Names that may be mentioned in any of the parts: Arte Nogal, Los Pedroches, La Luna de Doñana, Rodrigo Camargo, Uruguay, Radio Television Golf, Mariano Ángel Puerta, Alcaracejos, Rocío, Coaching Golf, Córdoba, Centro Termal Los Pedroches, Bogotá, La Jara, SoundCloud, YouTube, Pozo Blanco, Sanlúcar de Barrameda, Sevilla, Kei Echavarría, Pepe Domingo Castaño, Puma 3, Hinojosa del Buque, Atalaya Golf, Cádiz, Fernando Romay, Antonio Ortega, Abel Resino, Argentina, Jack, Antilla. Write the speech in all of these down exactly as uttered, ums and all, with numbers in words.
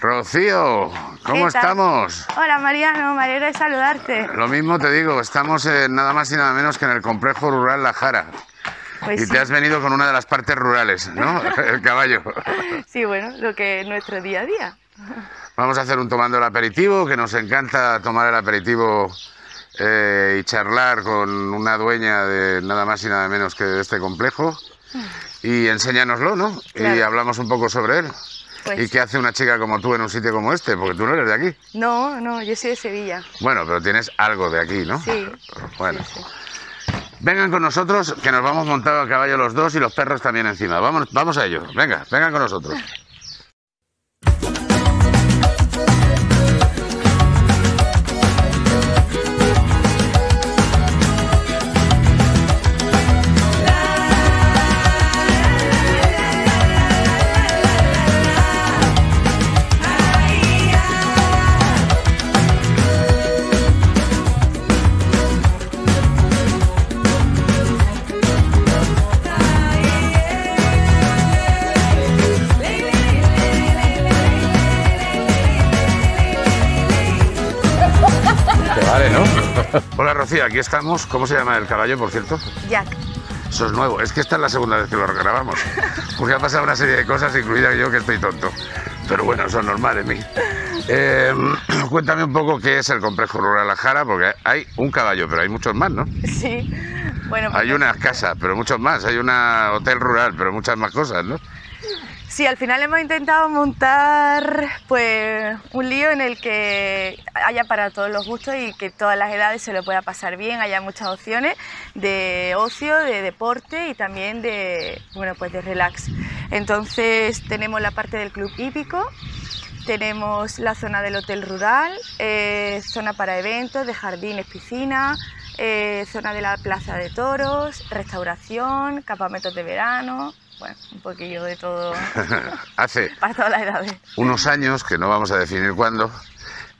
Rocío, ¿cómo estamos? Hola Mariano, me alegro de saludarte. Lo mismo te digo, estamos en nada más y nada menos que en el complejo rural La Jara. Pues y sí. Te has venido con una de las partes rurales, ¿no? El caballo. Sí, bueno, lo que es nuestro día a día. Vamos a hacer un tomando el aperitivo, que nos encanta tomar el aperitivo eh, y charlar con una dueña de nada más y nada menos que de este complejo. Y enséñanoslo, ¿no? Claro. Y hablamos un poco sobre él. Pues. ¿Y qué hace una chica como tú en un sitio como este? Porque tú no eres de aquí. No, no, yo soy de Sevilla. Bueno, pero tienes algo de aquí, ¿no? Sí. Bueno. Sí, sí. Vengan con nosotros, que nos vamos montado a caballo los dos y los perros también encima. Vamos, vamos a ello. Venga, vengan con nosotros. Hola Rocío, aquí estamos. ¿Cómo se llama el caballo, por cierto? Jack. Eso es nuevo. Es que esta es la segunda vez que lo grabamos. Porque ha pasado una serie de cosas, incluida yo que estoy tonto. Pero bueno, eso es normal en mí. Eh, cuéntame un poco qué es el complejo rural La Jara, porque hay un caballo, pero hay muchos más, ¿no? Sí. Bueno. Pues hay una casa, pero muchos más. Hay un hotel rural, pero muchas más cosas, ¿no? Sí, al final hemos intentado montar pues un lío en el que haya para todos los gustos y que todas las edades se lo pueda pasar bien, haya muchas opciones de ocio, de deporte y también de, bueno, pues de relax. Entonces tenemos la parte del club hípico, tenemos la zona del hotel rural, eh, zona para eventos, de jardines, piscina, eh, zona de la plaza de toros, restauración, campamentos de verano. Bueno, un poquillo de todo. Hace para todas las edades. Unos años, que no vamos a definir cuándo,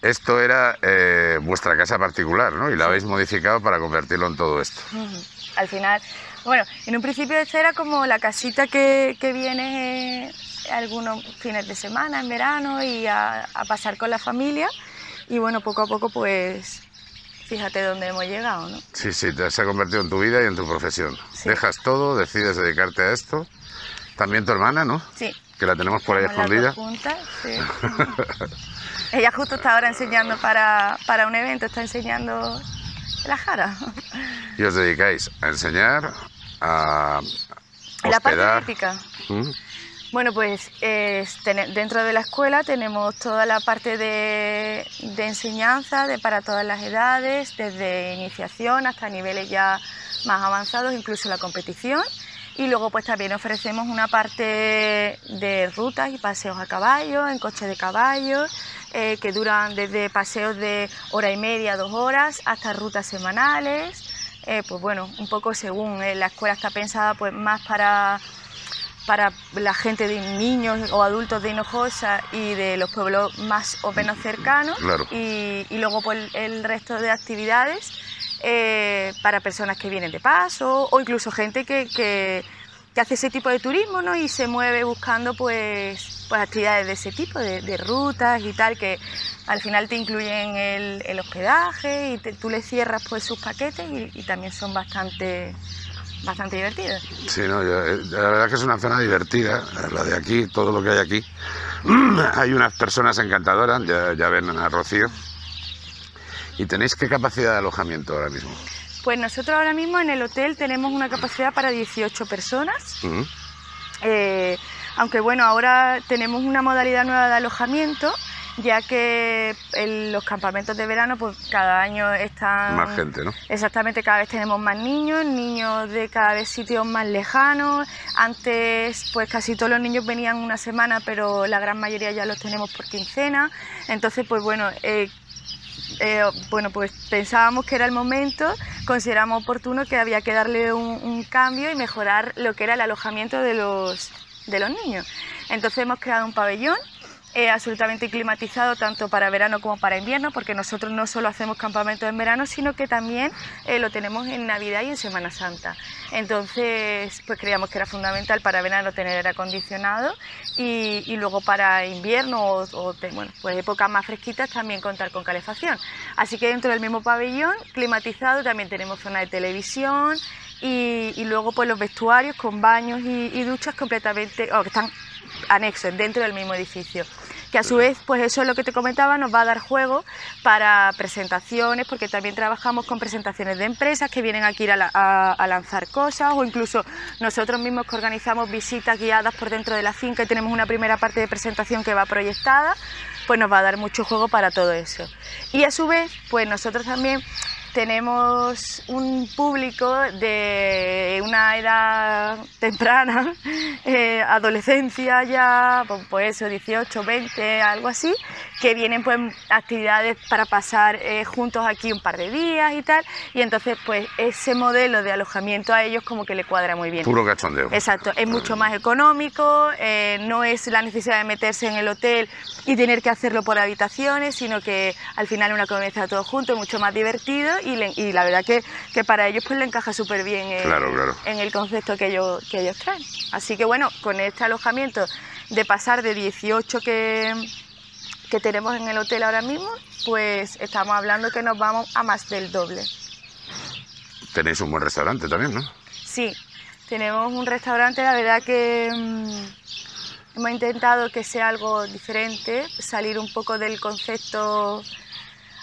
esto era eh, vuestra casa particular, ¿no? Y la habéis modificado para convertirlo en todo esto. Uh-huh. Al final, bueno, en un principio esto era como la casita que, que viene eh, algunos fines de semana, en verano, y a, a pasar con la familia. Y bueno, poco a poco, pues, fíjate dónde hemos llegado, ¿no? Sí, sí, te has convertido en tu vida y en tu profesión. Sí. Dejas todo, decides dedicarte a esto. También tu hermana, ¿no? Sí. Que la tenemos por ahí escondida. Juntas, sí. Ella justo está ahora enseñando para, para un evento, está enseñando La Jara. Y os dedicáis a enseñar, a hospedar. La parte típica. ¿Mm? Bueno, pues eh, dentro de la escuela tenemos toda la parte de, de enseñanza de para todas las edades, desde iniciación hasta niveles ya más avanzados, incluso la competición. Y luego pues también ofrecemos una parte de rutas y paseos a caballo, en coche de caballo, eh, que duran desde paseos de hora y media, dos horas, hasta rutas semanales. Eh, pues bueno, un poco según, eh, la escuela está pensada pues más para... para la gente de niños o adultos de Hinojosa y de los pueblos más o menos cercanos. Claro. Y, y luego pues, el resto de actividades eh, para personas que vienen de paso o incluso gente que, que, que hace ese tipo de turismo, ¿no? Y se mueve buscando pues, pues actividades de ese tipo, de, de rutas y tal, que al final te incluyen el, el hospedaje y te, tú le cierras pues, sus paquetes y, y también son bastante... bastante divertido. Sí, no, yo, la verdad que es una zona divertida, la de aquí, todo lo que hay aquí. Hay unas personas encantadoras, ya, ya ven a Rocío. ¿Y tenéis qué capacidad de alojamiento ahora mismo? Pues nosotros ahora mismo en el hotel tenemos una capacidad para dieciocho personas. Uh-huh. eh, aunque bueno, ahora tenemos una modalidad nueva de alojamiento, ya que en los campamentos de verano pues cada año están... Más gente, ¿no? Exactamente, cada vez tenemos más niños, niños de cada vez sitios más lejanos. Antes pues casi todos los niños venían una semana, pero la gran mayoría ya los tenemos por quincena. Entonces pues bueno, eh, eh, bueno pues pensábamos que era el momento, consideramos oportuno que había que darle un, un cambio y mejorar lo que era el alojamiento de los, de los niños. Entonces hemos creado un pabellón eh, absolutamente climatizado tanto para verano como para invierno, porque nosotros no solo hacemos campamentos en verano, sino que también eh, lo tenemos en Navidad y en Semana Santa. Entonces, pues creíamos que era fundamental para verano tener aire acondicionado y, y luego para invierno o, o de, bueno, pues épocas más fresquitas también contar con calefacción. Así que dentro del mismo pabellón climatizado también tenemos zona de televisión y, y luego pues los vestuarios con baños y, y duchas completamente, o que están anexos dentro del mismo edificio, que a su vez, pues eso es lo que te comentaba, nos va a dar juego para presentaciones, porque también trabajamos con presentaciones de empresas que vienen aquí a, la, a, a lanzar cosas, o incluso nosotros mismos que organizamos visitas guiadas por dentro de la finca y tenemos una primera parte de presentación que va proyectada, pues nos va a dar mucho juego para todo eso. Y a su vez, pues nosotros también tenemos un público de una edad temprana, eh, adolescencia ya, pues eso, dieciocho, veinte, algo así, que vienen pues actividades para pasar eh, juntos aquí un par de días y tal, y entonces pues ese modelo de alojamiento a ellos como que le cuadra muy bien. Puro cachondeo. Exacto, es mucho más económico, eh, no es la necesidad de meterse en el hotel y tener que hacerlo por habitaciones, sino que al final una comienza todo junto, es mucho más divertido. Y, le, y la verdad que, que para ellos pues le encaja súper bien en, claro, claro. en el concepto que ellos, que ellos traen. Así que bueno, con este alojamiento de pasar de dieciocho que, que tenemos en el hotel ahora mismo, pues estamos hablando que nos vamos a más del doble. Tenéis un buen restaurante también, ¿no? Sí, tenemos un restaurante, la verdad que Mmm, hemos intentado que sea algo diferente, salir un poco del concepto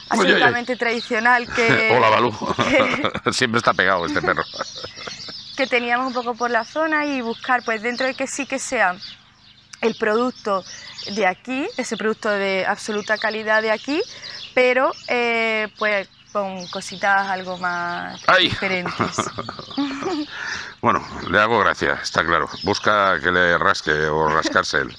absolutamente tradicional que... Hola, Balú. Que, siempre está pegado este perro. Que teníamos un poco por la zona y buscar, pues dentro de que sí que sea el producto de aquí, ese producto de absoluta calidad de aquí, pero eh, pues con cositas algo más ¡ay! Diferentes. Bueno, le hago gracia, está claro. Busca que le rasque o rascarse él.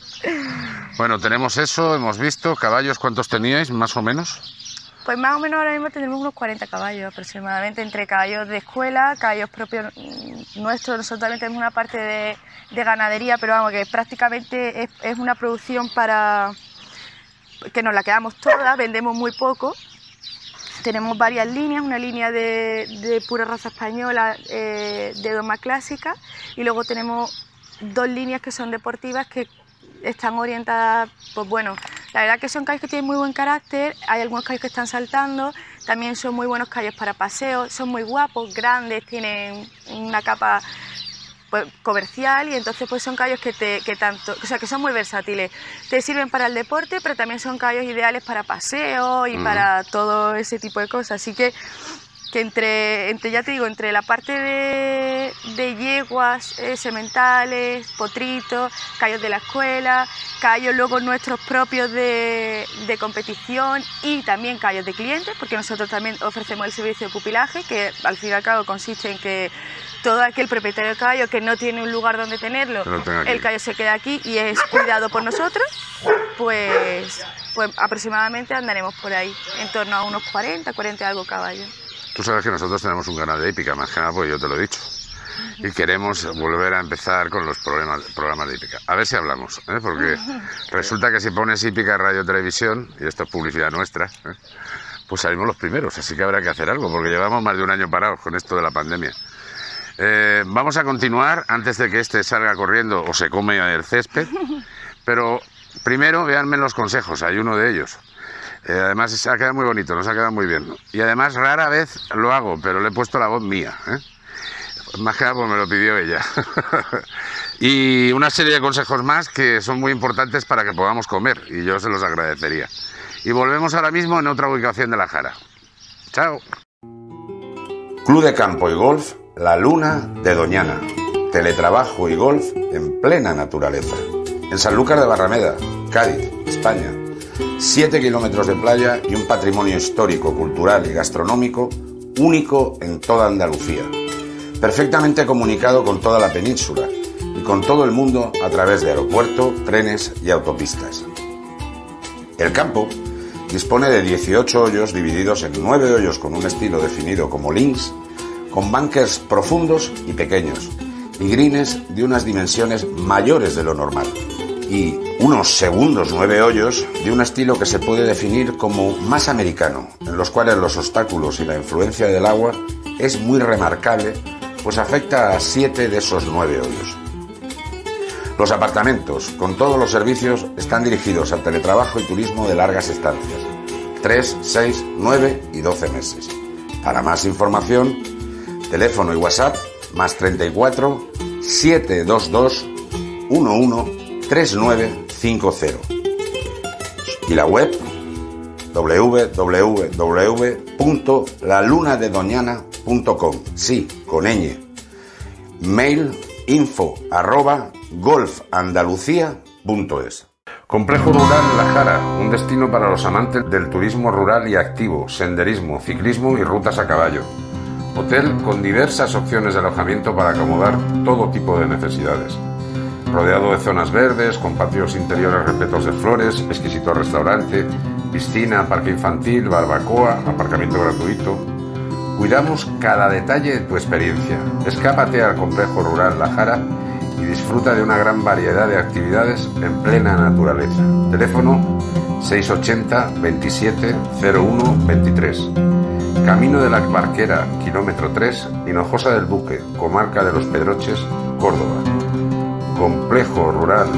Bueno, tenemos eso, hemos visto. Caballos, ¿cuántos teníais más o menos? Pues más o menos ahora mismo tenemos unos cuarenta caballos aproximadamente, entre caballos de escuela, caballos propios nuestros. Nosotros también tenemos una parte de, de ganadería, pero vamos, que prácticamente es, es una producción para que nos la quedamos toda, vendemos muy poco. Tenemos varias líneas, una línea de, de pura raza española, eh, de doma clásica, y luego tenemos dos líneas que son deportivas, que están orientadas, pues bueno, la verdad que son calles que tienen muy buen carácter, hay algunos calles que están saltando, también son muy buenos calles para paseos, son muy guapos, grandes, tienen una capa pues comercial, y entonces pues son callos que te, que tanto, o sea, que son muy versátiles, te sirven para el deporte, pero también son callos ideales para paseos y mm. para todo ese tipo de cosas, así que que entre, entre, ya te digo, entre la parte de, de yeguas, eh, sementales, potritos, callos de la escuela, callos luego nuestros propios de, de competición y también callos de clientes, porque nosotros también ofrecemos el servicio de pupilaje, que al fin y al cabo consiste en que todo aquel propietario de caballo que no tiene un lugar donde tenerlo, el callo se queda aquí y es cuidado por nosotros, pues, pues aproximadamente andaremos por ahí, en torno a unos cuarenta, cuarenta y algo caballos. Tú sabes que nosotros tenemos un canal de hípica, más que nada porque yo te lo he dicho. Y queremos volver a empezar con los programas, programas de hípica. A ver si hablamos, ¿eh? Porque resulta que si pones hípica en radio televisión, y esto es publicidad nuestra, ¿eh? Pues salimos los primeros, así que habrá que hacer algo, porque llevamos más de un año parados con esto de la pandemia. Eh, vamos a continuar antes de que este salga corriendo o se come el césped, pero primero véanme los consejos, hay uno de ellos. Eh, además se ha quedado muy bonito, nos ha quedado muy bien, ¿no? Y además rara vez lo hago, pero le he puesto la voz mía, ¿eh? Más que nada pues me lo pidió ella. Y una serie de consejos más que son muy importantes para que podamos comer, y yo se los agradecería. Y volvemos ahora mismo en otra ubicación de La Jara. Chao. Club de campo y golf, La Luna de Doñana. Teletrabajo y golf en plena naturaleza. En Sanlúcar de Barrameda, Cádiz, España. Siete kilómetros de playa y un patrimonio histórico, cultural y gastronómico único en toda Andalucía. Perfectamente comunicado con toda la península y con todo el mundo a través de aeropuerto, trenes y autopistas. El campo dispone de dieciocho hoyos divididos en nueve hoyos con un estilo definido como links, con bunkers profundos y pequeños y greens de unas dimensiones mayores de lo normal. y unos segundos nueve hoyos de un estilo que se puede definir como más americano, en los cuales los obstáculos y la influencia del agua es muy remarcable, pues afecta a siete de esos nueve hoyos. Los apartamentos, con todos los servicios, están dirigidos al teletrabajo y turismo de largas estancias, tres, seis, nueve y doce meses. Para más información, teléfono y WhatsApp, más treinta y cuatro, setecientos veintidós, once, treinta y nueve cincuenta. Y la web, doble u doble u doble u punto la luna de doñana punto com, sí, con ñ. Mail, info, arroba, golf andalucía punto es. Complejo rural La Jara, un destino para los amantes del turismo rural y activo, senderismo, ciclismo y rutas a caballo. Hotel con diversas opciones de alojamiento para acomodar todo tipo de necesidades. Rodeado de zonas verdes, con patios interiores repletos de flores, exquisito restaurante, piscina, parque infantil, barbacoa, aparcamiento gratuito. Cuidamos cada detalle de tu experiencia. Escápate al complejo rural La Jara y disfruta de una gran variedad de actividades en plena naturaleza. Teléfono seiscientos ochenta, veintisiete, cero uno, veintitrés. Camino de la Barquera, kilómetro tres, Hinojosa del Buque, comarca de Los Pedroches, Córdoba. Complejo rural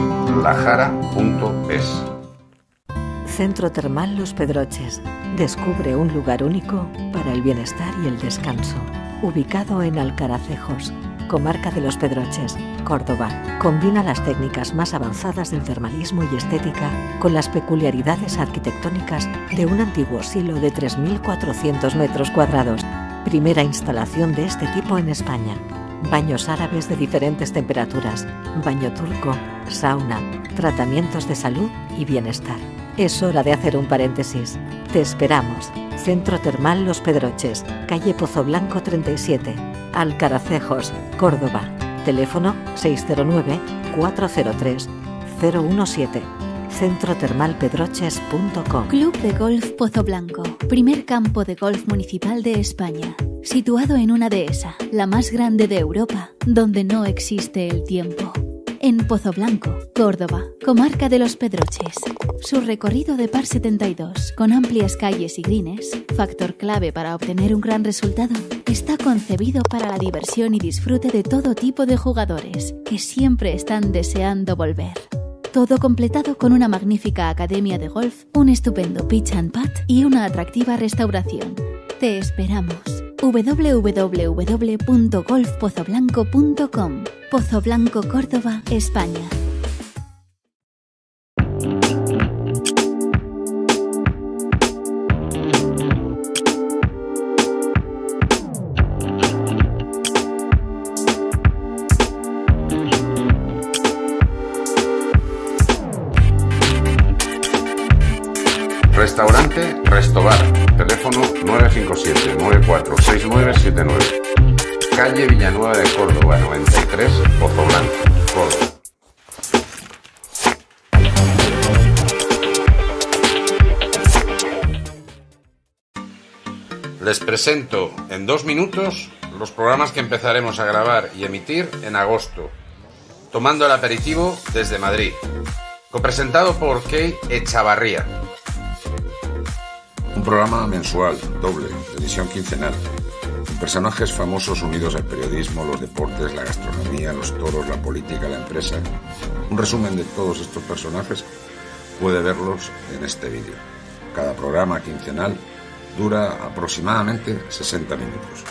lajara punto es. Centro Termal Los Pedroches. Descubre un lugar único para el bienestar y el descanso. Ubicado en Alcaracejos, comarca de Los Pedroches, Córdoba, combina las técnicas más avanzadas del termalismo y estética con las peculiaridades arquitectónicas de un antiguo silo de tres mil cuatrocientos metros cuadrados, primera instalación de este tipo en España. Baños árabes de diferentes temperaturas, baño turco, sauna, tratamientos de salud y bienestar. Es hora de hacer un paréntesis. Te esperamos. Centro Termal Los Pedroches, calle Pozo Blanco treinta y siete, Alcaracejos, Córdoba. Teléfono seiscientos nueve, cuatrocientos tres, cero diecisiete. centro termal pedroches punto com. Club de Golf Pozo Blanco, primer campo de golf municipal de España. Situado en una dehesa, la más grande de Europa, donde no existe el tiempo. En Pozo Blanco, Córdoba, comarca de Los Pedroches. Su recorrido de par setenta y dos, con amplias calles y greens, factor clave para obtener un gran resultado, está concebido para la diversión y disfrute de todo tipo de jugadores, que siempre están deseando volver. Todo completado con una magnífica academia de golf, un estupendo pitch and putt y una atractiva restauración. Te esperamos. doble u doble u doble u punto golf pozo blanco punto com. Pozo Blanco, Córdoba, España. Restaurante Restobar, teléfono nueve cinco siete, nueve cuatro seis nueve siete nueve, calle Villanueva de Córdoba, noventa y tres, Pozo Blanco, Córdoba. Les presento en dos minutos los programas que empezaremos a grabar y emitir en agosto, tomando el aperitivo desde Madrid, copresentado por Kei Echavarría. Un programa mensual, doble, de edición quincenal, con personajes famosos unidos al periodismo, los deportes, la gastronomía, los toros, la política, la empresa. Un resumen de todos estos personajes puede verlos en este vídeo. Cada programa quincenal dura aproximadamente sesenta minutos.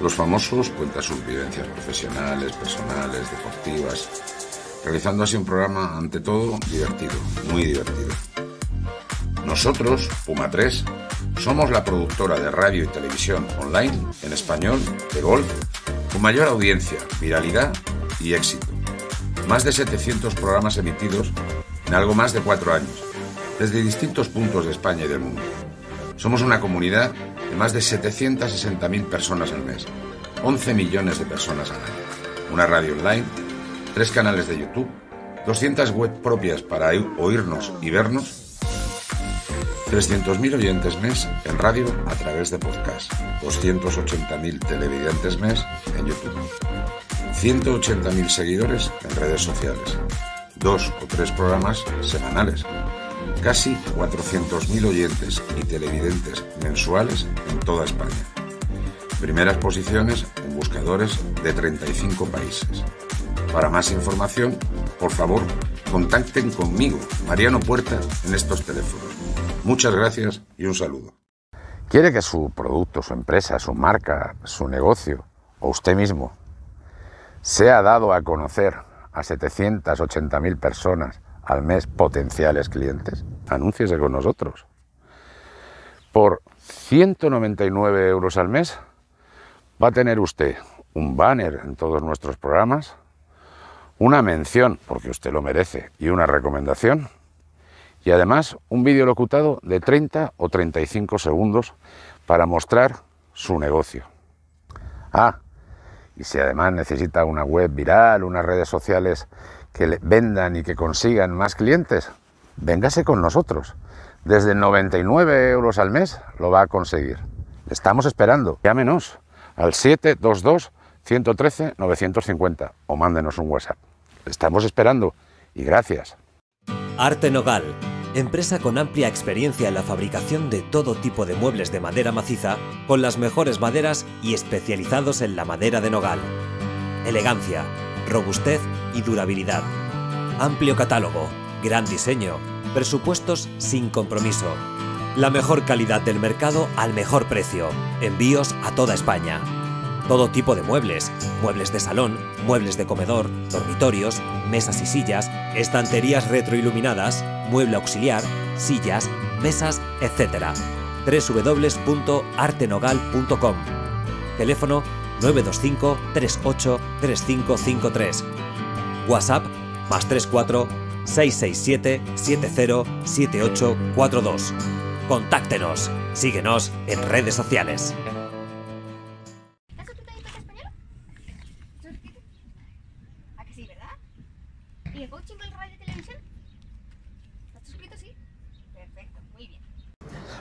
Los famosos cuentan sus vivencias profesionales, personales, deportivas, realizando así un programa, ante todo, divertido, muy divertido. Nosotros, Puma tres, somos la productora de radio y televisión online en español de golf con mayor audiencia, viralidad y éxito. Más de setecientos programas emitidos en algo más de cuatro años, desde distintos puntos de España y del mundo. Somos una comunidad de más de setecientas sesenta mil personas al mes, once millones de personas al año, una radio online, tres canales de YouTube, doscientas webs propias para oírnos y vernos, trescientos mil oyentes mes en radio a través de podcast, doscientos ochenta mil televidentes mes en YouTube, ciento ochenta mil seguidores en redes sociales, dos o tres programas semanales, casi cuatrocientos mil oyentes y televidentes mensuales en toda España, primeras posiciones en buscadores de treinta y cinco países. Para más información, por favor, contacten conmigo, Mariano Puerta, en estos teléfonos. Muchas gracias y un saludo. ¿Quiere que su producto, su empresa, su marca, su negocio o usted mismo sea dado a conocer a setecientas ochenta mil personas al mes, potenciales clientes? Anúnciese con nosotros. Por ciento noventa y nueve euros al mes va a tener usted un banner en todos nuestros programas, una mención, porque usted lo merece, y una recomendación, y además un vídeo locutado de treinta o treinta y cinco segundos para mostrar su negocio. Ah, y si además necesita una web viral, unas redes sociales que le vendan y que consigan más clientes, véngase con nosotros. Desde noventa y nueve euros al mes lo va a conseguir. Le estamos esperando. Llámenos al siete dos dos, uno uno tres, nueve cinco cero o mándenos un WhatsApp. Le estamos esperando y gracias. Arte Nogal, empresa con amplia experiencia en la fabricación de todo tipo de muebles de madera maciza, con las mejores maderas y especializados en la madera de nogal. Elegancia, robustez y durabilidad. Amplio catálogo, gran diseño, presupuestos sin compromiso. La mejor calidad del mercado al mejor precio. Envíos a toda España. Todo tipo de muebles, muebles de salón, muebles de comedor, dormitorios, mesas y sillas, estanterías retroiluminadas, mueble auxiliar, sillas, mesas, etcétera. w w w punto arte nogal punto com. Teléfono nueve dos cinco, tres ocho, tres cinco cinco tres. WhatsApp más tres cuatro, seis seis siete, siete cero siete ocho cuatro dos. Contáctenos. Síguenos en redes sociales.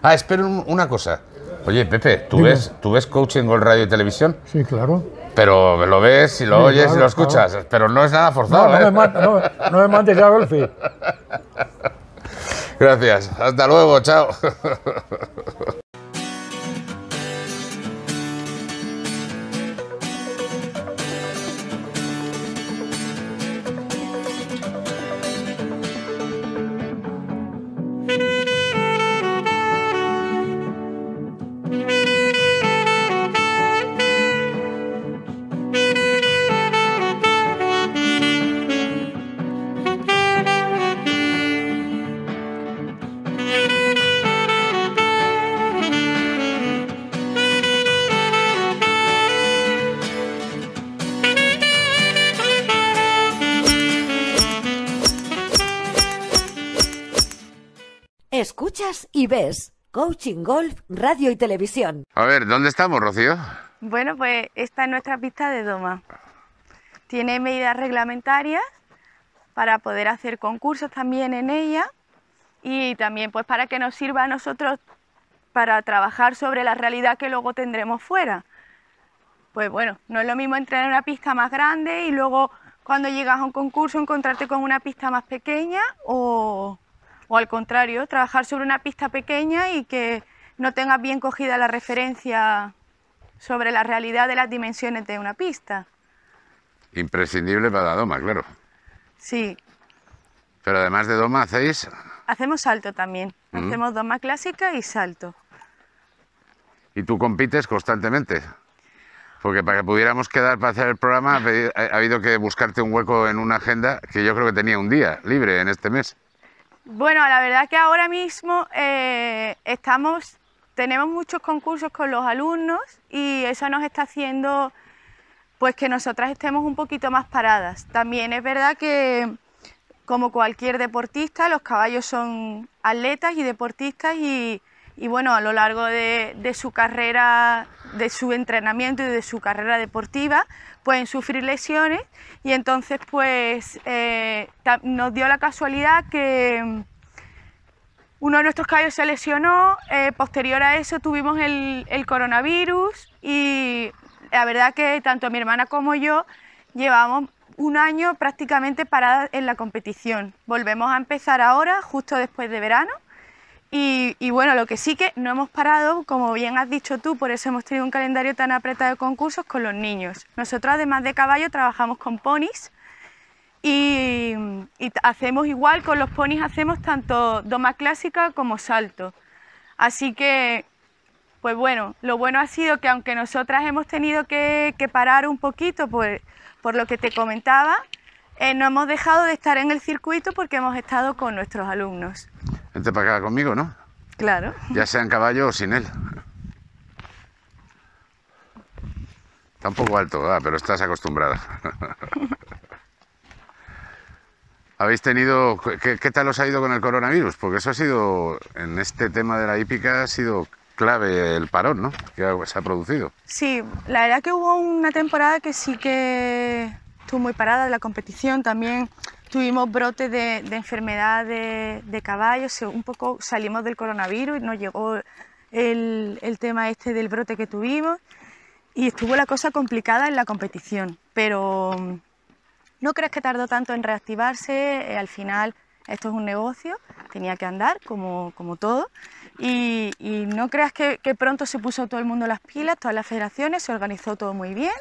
Ah, espera una cosa. Oye, Pepe, ¿tú ves, ¿tú ves Coaching Golf Radio y Televisión? Sí, claro. Pero lo ves y lo sí, oyes claro, y lo escuchas, claro. Pero no es nada forzado. No, no, ¿eh? me, manda, no, no me mandes ya, Golfi. Gracias. Hasta luego. Chao. Y ves Coaching Golf Radio y Televisión. A ver, ¿dónde estamos, Rocío? Bueno, pues esta es nuestra pista de doma. Tiene medidas reglamentarias para poder hacer concursos también en ella y también pues para que nos sirva a nosotros para trabajar sobre la realidad que luego tendremos fuera. Pues bueno, no es lo mismo entrar en una pista más grande y luego cuando llegas a un concurso encontrarte con una pista más pequeña o... O al contrario, trabajar sobre una pista pequeña y que no tengas bien cogida la referencia sobre la realidad de las dimensiones de una pista. Imprescindible para la doma, claro. Sí. Pero además de doma, ¿hacéis...? Hacemos salto también. Uh-huh. Hacemos doma clásica y salto. ¿Y tú compites constantemente? Porque para que pudiéramos quedar para hacer el programa ha habido que buscarte un hueco en una agenda que yo creo que tenía un día libre en este mes. Bueno, la verdad que ahora mismo eh, estamos, tenemos muchos concursos con los alumnos y eso nos está haciendo pues que nosotras estemos un poquito más paradas. También es verdad que, como cualquier deportista, los caballos son atletas y deportistas y, y bueno, a lo largo de, de su carrera, de su entrenamiento y de su carrera deportiva, pueden sufrir lesiones y entonces pues eh, nos dio la casualidad que uno de nuestros caballos se lesionó, eh, posterior a eso tuvimos el, el coronavirus y la verdad que tanto mi hermana como yo llevamos un año prácticamente parada en la competición. Volvemos a empezar ahora, justo después de verano. Y, y bueno, lo que sí que no hemos parado, como bien has dicho tú, por eso hemos tenido un calendario tan apretado de concursos con los niños. Nosotros, además de caballo, trabajamos con ponis y, y hacemos igual, con los ponis hacemos tanto doma clásica como salto. Así que, pues bueno, lo bueno ha sido que aunque nosotras hemos tenido que, que parar un poquito por, por lo que te comentaba, eh, no hemos dejado de estar en el circuito porque hemos estado con nuestros alumnos. Vente para acá conmigo, ¿no? Claro. Ya sea en caballo o sin él. Está un poco alto, ah, pero estás acostumbrada. ¿Habéis tenido... ¿Qué, qué tal os ha ido con el coronavirus? Porque eso ha sido... En este tema de la hípica ha sido clave el parón, ¿no? Que se ha producido. Sí, la verdad que hubo una temporada que sí que estuvo muy parada de la competición también. Tuvimos brotes de, de enfermedad de, de caballos, un poco salimos del coronavirus y nos llegó el, el tema este del brote que tuvimos y estuvo la cosa complicada en la competición, pero no creas que tardó tanto en reactivarse. Al final esto es un negocio, tenía que andar como, como todo y, y no creas que, que pronto se puso todo el mundo las pilas, todas las federaciones, se organizó todo muy bien.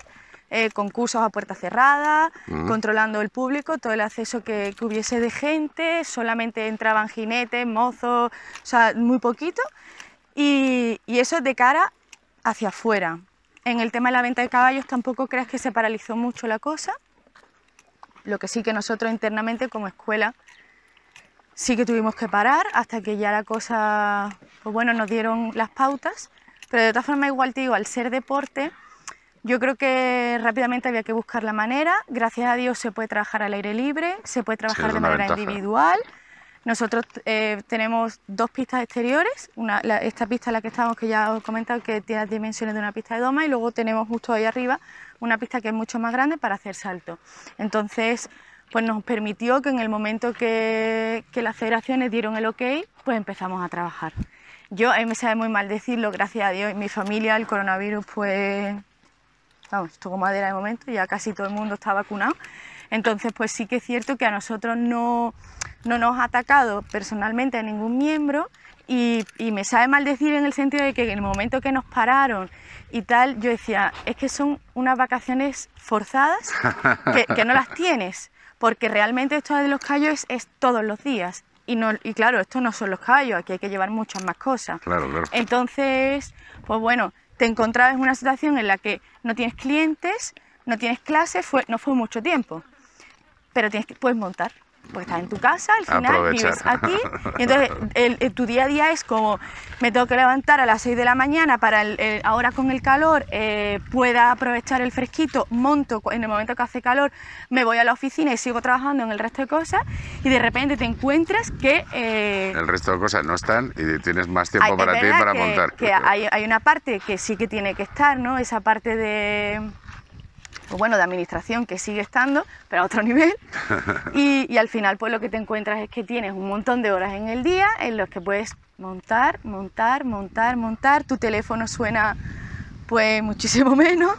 Eh, concursos a puerta cerrada, uh-huh. controlando el público, todo el acceso que, que hubiese de gente, solamente entraban jinetes, mozos, o sea, muy poquito, y, y eso de cara hacia afuera. En el tema de la venta de caballos tampoco creas que se paralizó mucho la cosa, lo que sí que nosotros internamente como escuela sí que tuvimos que parar hasta que ya la cosa, pues bueno, nos dieron las pautas, pero de otra forma igual te digo, al ser deporte, yo creo que rápidamente había que buscar la manera. Gracias a Dios se puede trabajar al aire libre, se puede trabajar sí, de manera ventaja. individual. Nosotros eh, tenemos dos pistas exteriores, una, la, esta pista en la que estamos, que ya os he comentado, que tiene las dimensiones de una pista de doma, y luego tenemos justo ahí arriba una pista que es mucho más grande para hacer salto. Entonces, pues nos permitió que en el momento que, que las federaciones dieron el ok, pues empezamos a trabajar. Yo, a mí me sabe muy mal decirlo, gracias a Dios, en mi familia el coronavirus pues... Vamos, tocó madera de momento, ya casi todo el mundo está vacunado. Entonces, pues sí que es cierto que a nosotros no, no nos ha atacado personalmente a ningún miembro y, y me sabe mal decir en el sentido de que en el momento que nos pararon y tal, yo decía, es que son unas vacaciones forzadas que, que no las tienes, porque realmente esto de los callos es, es todos los días. Y, no, y claro, esto no son los callos, aquí hay que llevar muchas más cosas. Claro, claro. Entonces, pues bueno... te encontrabas en una situación en la que no tienes clientes, no tienes clases, fue, no fue mucho tiempo, pero tienes que, puedes montar, pues estás en tu casa, al final Aprovechar. vives aquí, y entonces el, el, tu día a día es como, me tengo que levantar a las seis de la mañana para el, el, ahora con el calor, eh, pueda aprovechar el fresquito, monto en el momento que hace calor, me voy a la oficina y sigo trabajando en el resto de cosas, y de repente te encuentras que... Eh, el resto de cosas no están y tienes más tiempo para ti y para que, montar. Que hay, hay una parte que sí que tiene que estar, ¿no? Esa parte de... Pues bueno, de administración, que sigue estando, pero a otro nivel, y, y al final pues lo que te encuentras es que tienes un montón de horas en el día en los que puedes montar, montar, montar, montar, tu teléfono suena pues muchísimo menos,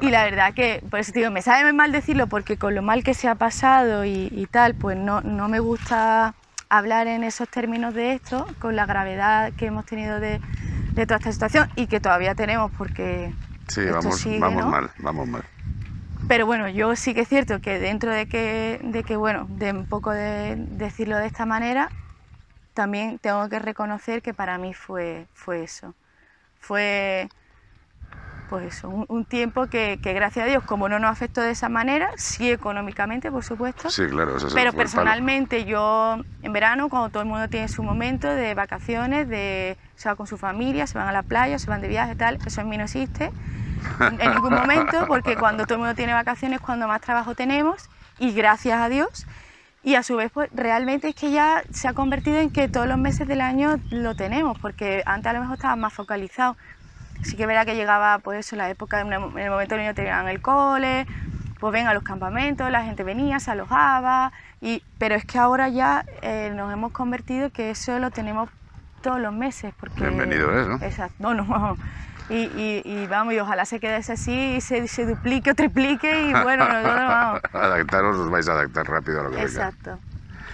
y la verdad que, por eso te digo, me sabe mal decirlo porque con lo mal que se ha pasado y, y tal, pues no, no me gusta hablar en esos términos de esto, con la gravedad que hemos tenido de, de toda esta situación y que todavía tenemos porque... Sí, esto vamos, sigue, vamos ¿no? mal, vamos mal. Pero bueno, yo sí que es cierto que dentro de que, de que bueno, de un poco de decirlo de esta manera, también tengo que reconocer que para mí fue, fue eso. Fue pues eso, un, un tiempo que, que, gracias a Dios, como no nos afectó de esa manera, sí económicamente, por supuesto. Sí, claro. Eso pero personalmente yo, en verano, cuando todo el mundo tiene su momento de vacaciones, de, se va con su familia, se van a la playa, se van de viaje, tal, eso en mí no existe. En ningún momento, porque cuando todo el mundo tiene vacaciones, cuando más trabajo tenemos, y gracias a Dios, y a su vez, pues realmente es que ya se ha convertido en que todos los meses del año lo tenemos, porque antes a lo mejor estaba más focalizado. Sí que verá que llegaba, pues eso, la época, en el momento en el que terminaban el cole, pues ven a los campamentos, la gente venía, se alojaba, y, pero es que ahora ya eh, nos hemos convertido que eso lo tenemos todos los meses, porque... Bienvenido es, ¿no? Exacto, no, no. y, y, y vamos, y ojalá se quede así y se, se duplique o triplique y bueno, nosotros vamos. Adaptaros, os vais a adaptar rápido a lo que venga. Exacto.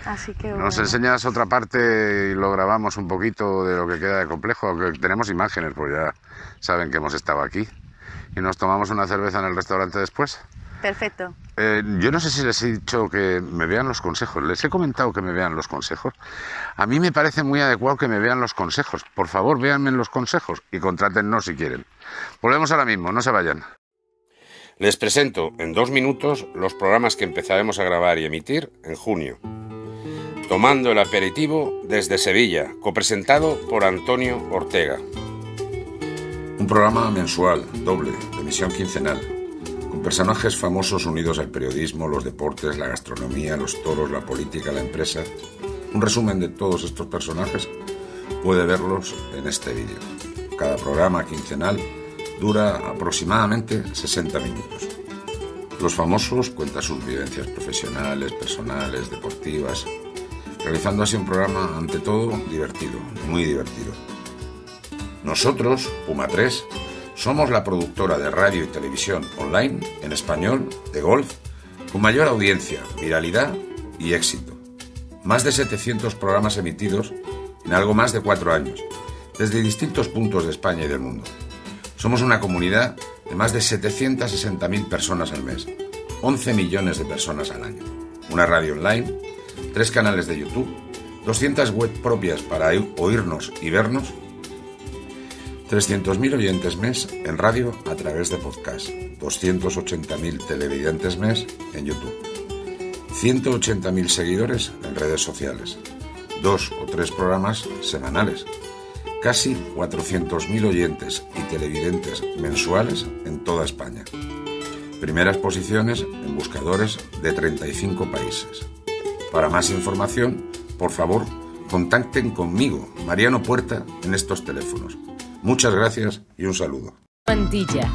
Así que bueno. Nos enseñas otra parte y lo grabamos un poquito de lo que queda de complejo, que tenemos imágenes, pues ya saben que hemos estado aquí. Y nos tomamos una cerveza en el restaurante después. Perfecto. Eh, yo no sé si les he dicho que me vean los consejos. Les he comentado que me vean los consejos. A mí me parece muy adecuado que me vean los consejos. Por favor, véanme los consejos y contrátennos si quieren. Volvemos ahora mismo, no se vayan. Les presento en dos minutos los programas que empezaremos a grabar y emitir en junio. Tomando el aperitivo desde Sevilla, copresentado por Antonio Ortega. Un programa mensual, doble, de emisión quincenal, con personajes famosos unidos al periodismo, los deportes, la gastronomía, los toros, la política, la empresa. Un resumen de todos estos personajes puede verlos en este vídeo. Cada programa quincenal dura aproximadamente sesenta minutos. Los famosos cuentan sus vivencias profesionales, personales, deportivas, realizando así un programa, ante todo, divertido, muy divertido. Nosotros, Puma tres, somos la productora de radio y televisión online, en español, de golf, con mayor audiencia, viralidad y éxito. Más de setecientos programas emitidos en algo más de cuatro años, desde distintos puntos de España y del mundo. Somos una comunidad de más de setecientas sesenta mil personas al mes, once millones de personas al año. Una radio online, tres canales de YouTube, doscientas webs propias para oírnos y vernos, trescientos mil oyentes mes en radio a través de podcast, doscientos ochenta mil televidentes mes en YouTube, ciento ochenta mil seguidores en redes sociales, dos o tres programas semanales, casi cuatrocientos mil oyentes y televidentes mensuales en toda España, primeras posiciones en buscadores de treinta y cinco países. Para más información, por favor, contacten conmigo, Mariano Puerta, en estos teléfonos. Muchas gracias y un saludo. Antilla.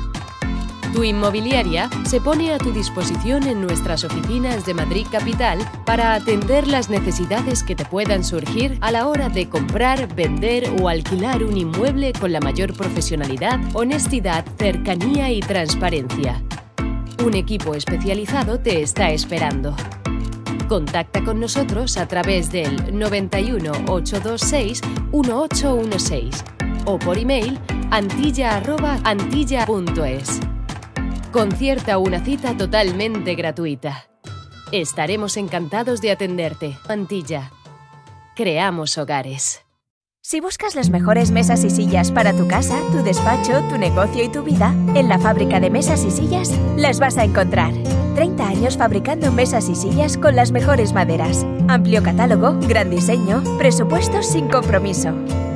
Tu inmobiliaria se pone a tu disposición en nuestras oficinas de Madrid Capital para atender las necesidades que te puedan surgir a la hora de comprar, vender o alquilar un inmueble con la mayor profesionalidad, honestidad, cercanía y transparencia. Un equipo especializado te está esperando. Contacta con nosotros a través del noventa y uno, ochocientos veintiséis, dieciocho dieciséis. O por email antilla arroba antilla punto es. Concierta una cita totalmente gratuita. Estaremos encantados de atenderte. Antilla. Creamos hogares. Si buscas las mejores mesas y sillas para tu casa, tu despacho, tu negocio y tu vida, en la fábrica de mesas y sillas las vas a encontrar. treinta años fabricando mesas y sillas con las mejores maderas. Amplio catálogo, gran diseño, presupuestos sin compromiso.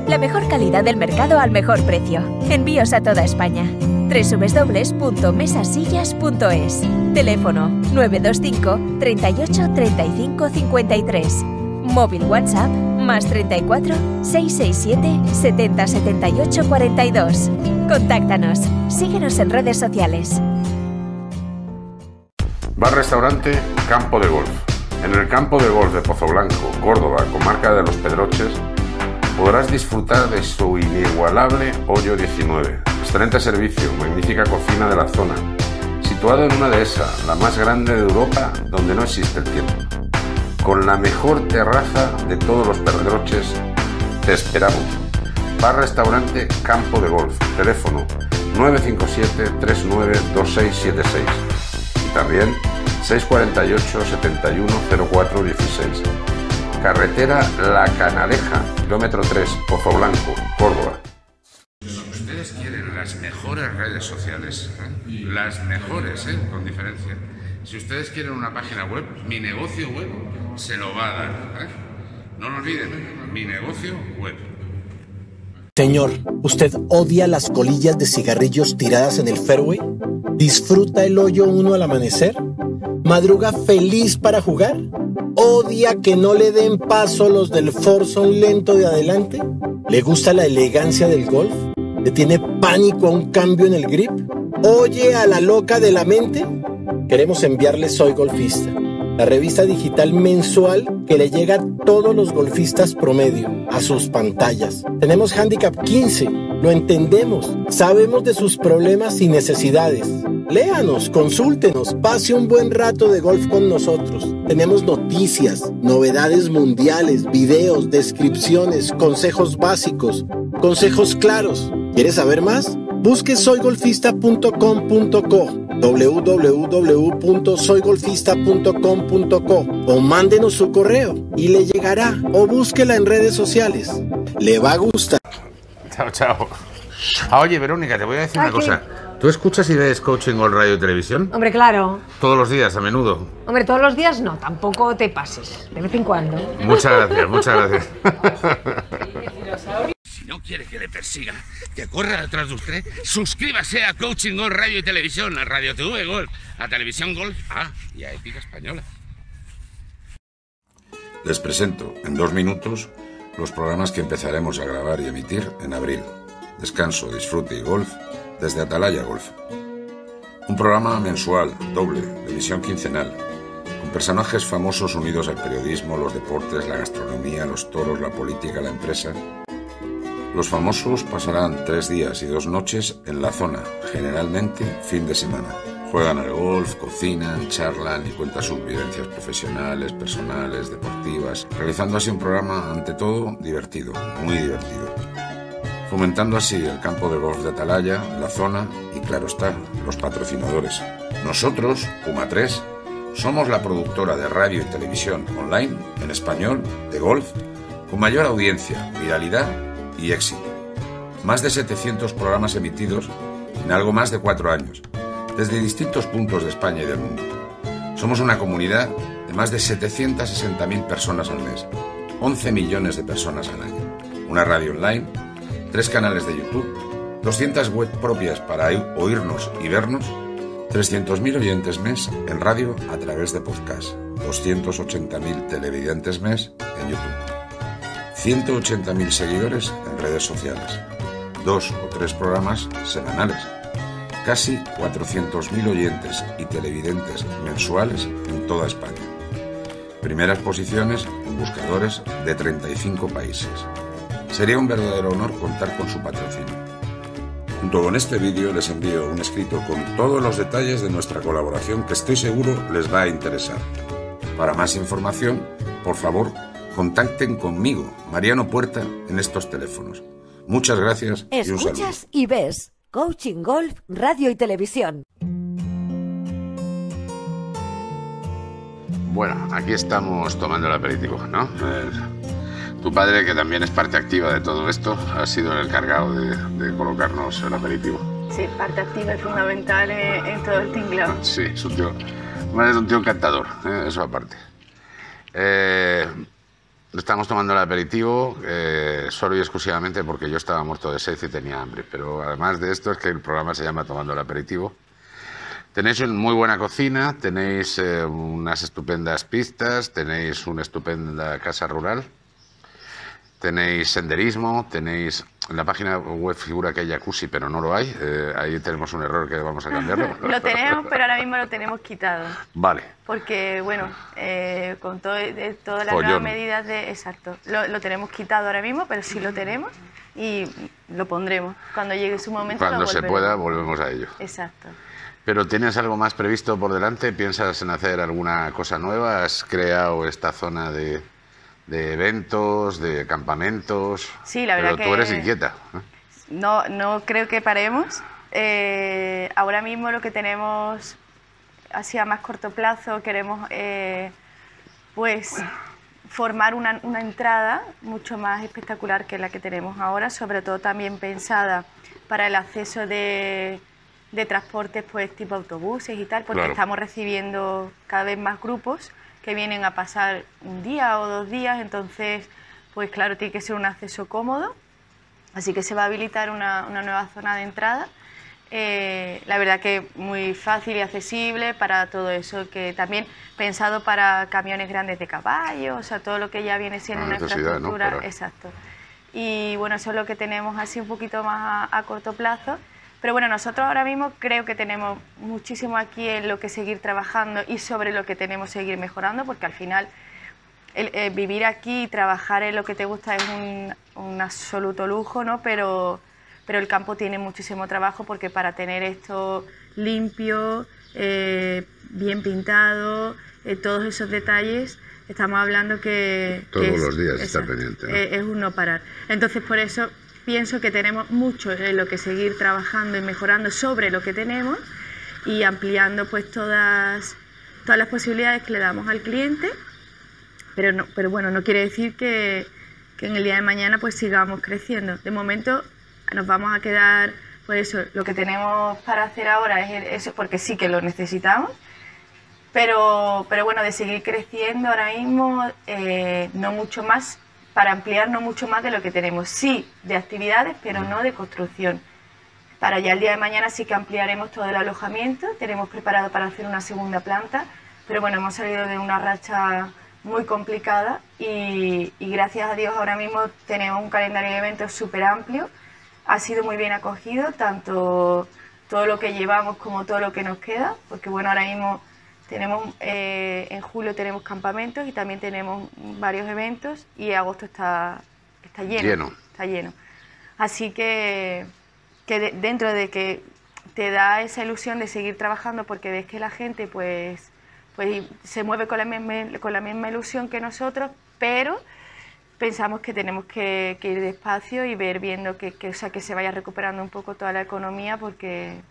La mejor calidad del mercado al mejor precio. Envíos a toda España. www punto mesasillas punto es. Teléfono nueve dos cinco, treinta y ocho, treinta y cinco, cincuenta y tres. Móvil WhatsApp más treinta y cuatro, seiscientos sesenta y siete, setenta, setenta y ocho, cuarenta y dos. Contáctanos. Síguenos en redes sociales. Bar Restaurante Campo de Golf. En el Campo de Golf de Pozo Blanco, Córdoba, comarca de Los Pedroches, podrás disfrutar de su inigualable Hoyo diecinueve, excelente servicio, magnífica cocina de la zona, situado en una dehesa, la más grande de Europa, donde no existe el tiempo. Con la mejor terraza de todos los Pedroches, te esperamos. Bar-restaurante Campo de Golf, teléfono nueve cinco siete, treinta y nueve, veintiséis setenta y seis y también seiscientos cuarenta y ocho, setenta y uno, cero cuatro dieciséis. Carretera La Canaleja, kilómetro tres, Pozo Blanco, Córdoba. Si ustedes quieren las mejores redes sociales, ¿eh? las mejores, ¿eh? con diferencia, si ustedes quieren una página web, mi negocio web se lo va a dar. ¿eh? No lo olviden, ¿eh? mi negocio web. Señor, ¿usted odia las colillas de cigarrillos tiradas en el fairway? ¿Disfruta el hoyo uno al amanecer? ¿Madruga feliz para jugar? ¿Odia que no le den paso los del forzón lento de adelante? ¿Le gusta la elegancia del golf? ¿Le tiene pánico a un cambio en el grip? ¿Oye a la loca de la mente? Queremos enviarle Soy Golfista, la revista digital mensual que le llega a todos los golfistas promedio, a sus pantallas. Tenemos Handicap quince. Lo entendemos, sabemos de sus problemas y necesidades. Léanos, consúltenos, pase un buen rato de golf con nosotros. Tenemos noticias, novedades mundiales, videos, descripciones, consejos básicos, consejos claros. ¿Quieres saber más? Busque soy golfista punto com punto co, doble u doble u doble u punto soy golfista punto com punto co, o mándenos su correo y le llegará, o búsquela en redes sociales. Le va a gustar. Chao, chao. Ah, oye, Verónica, te voy a decir Ay, una cosa. ¿Tú escuchas y ves Coaching Golf Radio y Televisión? Hombre, claro. ¿Todos los días, a menudo? Hombre, todos los días no, tampoco te pases. De vez en cuando. Muchas gracias, muchas gracias. No quiere que le persiga, que corra detrás de usted, suscríbase a Coaching Golf Radio y Televisión, a Radio T V Golf, a Televisión Golf, ah, y a Épica Española. Les presento, en dos minutos, los programas que empezaremos a grabar y emitir en abril. Descanso, disfrute y golf, desde Atalaya Golf. Un programa mensual, doble, de emisión quincenal, con personajes famosos unidos al periodismo, los deportes, la gastronomía, los toros, la política, la empresa. Los famosos pasarán tres días y dos noches en la zona, generalmente fin de semana. Juegan al golf, cocinan, charlan y cuentan sus vivencias profesionales, personales, deportivas, realizando así un programa, ante todo, divertido, muy divertido. Fomentando así el campo de golf de Atalaya, la zona y, claro está, los patrocinadores. Nosotros, Puma tres, somos la productora de radio y televisión online, en español, de golf, con mayor audiencia, viralidad y éxito. Más de setecientos programas emitidos en algo más de cuatro años, desde distintos puntos de España y del mundo. Somos una comunidad de más de setecientas sesenta mil personas al mes, once millones de personas al año, una radio online, tres canales de YouTube, doscientas web propias para oírnos y vernos, trescientos mil oyentes mes en radio a través de podcast, doscientos ochenta mil televidentes mes en YouTube. ciento ochenta mil seguidores en redes sociales, dos o tres programas semanales, casi cuatrocientos mil oyentes y televidentes mensuales en toda España. Primeras posiciones en buscadores de treinta y cinco países. Sería un verdadero honor contar con su patrocinio. Junto con este vídeo les envío un escrito con todos los detalles de nuestra colaboración que estoy seguro les va a interesar. Para más información, por favor, contacten conmigo, Mariano Puerta, en estos teléfonos. Muchas gracias y un saludo. Escuchas y ves Coaching Golf Radio y Televisión. Bueno, aquí estamos tomando el aperitivo, ¿no? Eh, tu padre, que también es parte activa de todo esto, ha sido el encargado de, de colocarnos el aperitivo. Sí, parte activa y fundamental en, en todo el tinglado. Sí, es un tío, es un tío encantador, eh, eso aparte. Eh... Estamos tomando el aperitivo eh, solo y exclusivamente porque yo estaba muerto de sed y tenía hambre. Pero además de esto es que el programa se llama Tomando el Aperitivo. Tenéis una muy buena cocina, tenéis eh, unas estupendas pistas, tenéis una estupenda casa rural, tenéis senderismo, tenéis... En la página web figura que hay jacuzzi, pero no lo hay. Eh, ahí tenemos un error que vamos a cambiarlo. Lo tenemos, pero ahora mismo lo tenemos quitado. Vale. Porque, bueno, eh, con todo, eh, todas las nuevas medidas de... Exacto. Lo, lo tenemos quitado ahora mismo, pero sí lo tenemos y lo pondremos. Cuando llegue su momento Cuando lo se pueda, volvemos a ello. Exacto. Pero ¿tienes algo más previsto por delante? ¿Piensas en hacer alguna cosa nueva? ¿Has creado esta zona de...? De eventos, de campamentos... Sí, la verdad que... Pero tú eres inquieta. No, no creo que paremos. Eh, ahora mismo lo que tenemos, así a más corto plazo, queremos eh, pues formar una, una entrada mucho más espectacular que la que tenemos ahora, sobre todo también pensada para el acceso de, de transportes pues tipo autobuses y tal, porque claro, estamos recibiendo cada vez más grupos que vienen a pasar un día o dos días, entonces, pues claro, tiene que ser un acceso cómodo, así que se va a habilitar una, una nueva zona de entrada, eh, la verdad que muy fácil y accesible para todo eso, que también pensado para camiones grandes de caballo, o sea, todo lo que ya viene siendo una infraestructura, ¿no? Pero... exacto, y bueno, eso es lo que tenemos así un poquito más a, a corto plazo. Pero bueno, nosotros ahora mismo creo que tenemos muchísimo aquí en lo que seguir trabajando y sobre lo que tenemos seguir mejorando, porque al final el, el vivir aquí y trabajar en lo que te gusta es un, un absoluto lujo, ¿no? Pero, pero el campo tiene muchísimo trabajo porque para tener esto limpio, eh, bien pintado, eh, todos esos detalles, estamos hablando que... Todos que es, los días está pendiente, ¿no? Es, es un no parar. Entonces, por eso pienso que tenemos mucho en lo que seguir trabajando y mejorando sobre lo que tenemos y ampliando pues todas, todas las posibilidades que le damos al cliente. Pero, no, pero bueno, no quiere decir que, que en el día de mañana pues sigamos creciendo. De momento nos vamos a quedar, pues eso, lo que tenemos para hacer ahora es eso, porque sí que lo necesitamos. Pero, pero bueno, de seguir creciendo ahora mismo, eh, no mucho más, para ampliar no mucho más de lo que tenemos. Sí, de actividades, pero no de construcción. Para ya el día de mañana sí que ampliaremos todo el alojamiento, tenemos preparado para hacer una segunda planta, pero bueno, hemos salido de una racha muy complicada y, y gracias a Dios ahora mismo tenemos un calendario de eventos súper amplio. Ha sido muy bien acogido, tanto todo lo que llevamos como todo lo que nos queda, porque bueno, ahora mismo... Tenemos, eh, en julio tenemos campamentos y también tenemos varios eventos y agosto está, está lleno, lleno. Está lleno. Así que, que de, dentro de que te da esa ilusión de seguir trabajando porque ves que la gente pues, pues se mueve con la, misma, con la misma ilusión que nosotros, pero pensamos que tenemos que, que ir despacio y ver viendo que, que, o sea, que se vaya recuperando un poco toda la economía porque...